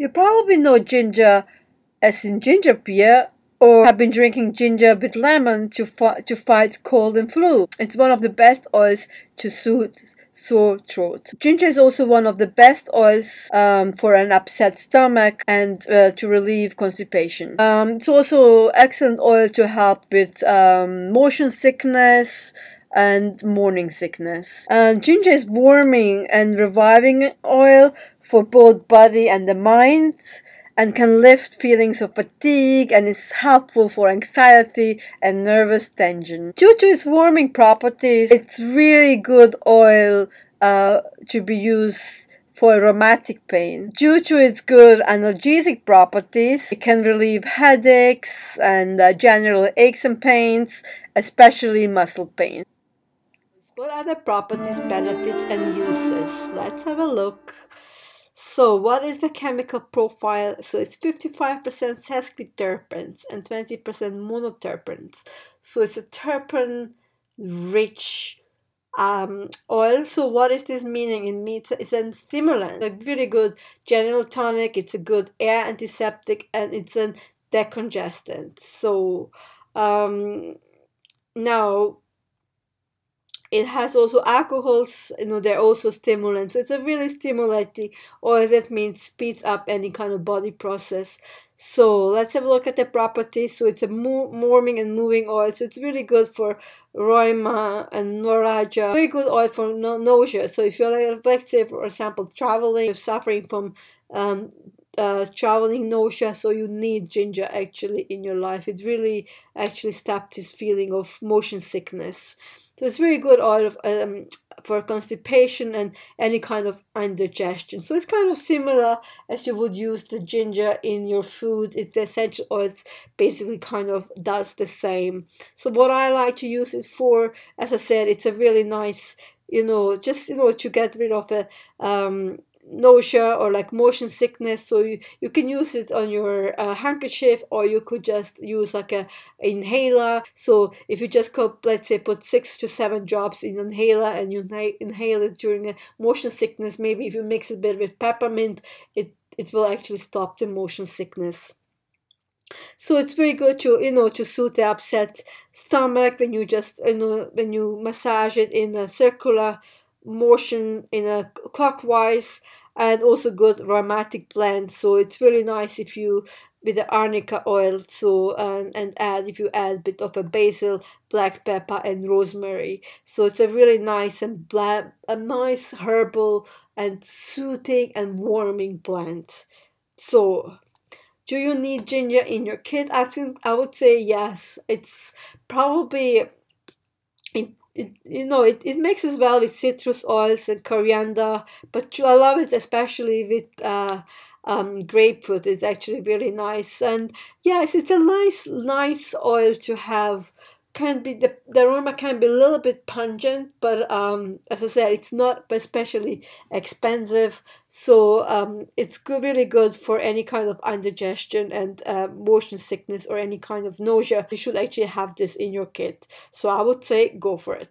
You probably know ginger as in ginger beer, or have been drinking ginger with lemon to fight cold and flu. It's one of the best oils to soothe sore throat. Ginger is also one of the best oils for an upset stomach and to relieve constipation. It's also excellent oil to help with motion sickness and morning sickness. Ginger is warming and reviving oil for both body and the mind, and can lift feelings of fatigue, and is helpful for anxiety and nervous tension. Due to its warming properties, it's really good oil to be used for rheumatic pain. Due to its good analgesic properties, it can relieve headaches and general aches and pains, especially muscle pain. What are the properties, benefits, and uses? Let's have a look. So what is the chemical profile? So it's 55% sesquiterpenes and 20% monoterpenes. So it's a terpene-rich oil. So what is this meaning? It means it's a stimulant, a really good general tonic. It's a good air antiseptic, and it's a decongestant. So now it has also alcohols, you know, they're also stimulants. So it's a really stimulating oil, that means speeds up any kind of body process. So let's have a look at the properties. So it's a warming and moving oil. So it's really good for rheuma and neuralgia. Very good oil for nausea. So if you're, like, say, for example, traveling, you're suffering from traveling nausea, so you need ginger actually in your life. It really actually stops this feeling of motion sickness. So it's very good oil for constipation and any kind of indigestion. So it's kind of similar as you would use the ginger in your food. It's the essential oils basically kind of does the same. So what I like to use it for, as I said, it's a really nice, you know, just, you know, to get rid of a nausea or like motion sickness. So you can use it on your handkerchief, or you could just use like a inhaler. So if you just go, let's say, put 6 to 7 drops in inhaler and you inhale it during a motion sickness, maybe if you mix it a bit with peppermint, it will actually stop the motion sickness. So it's very good to, you know, to soothe the upset stomach when you just, you know, when you massage it in a circular motion, in a clockwise. And also good rheumatic blend. So it's really nice if you, with the arnica oil, so if you add a bit of a basil, black pepper, and rosemary. So it's a really nice and nice herbal and soothing and warming blend. So do you need ginger in your kit? I would say yes. It's probably it mixes well with citrus oils and coriander, but I love it especially with grapefruit. It's actually really nice. And yes, it's a nice oil to have. Can be the aroma can be a little bit pungent, but as I said, it's not especially expensive. So it's good, really good for any kind of indigestion and motion sickness or any kind of nausea. You should actually have this in your kit. So I would say go for it.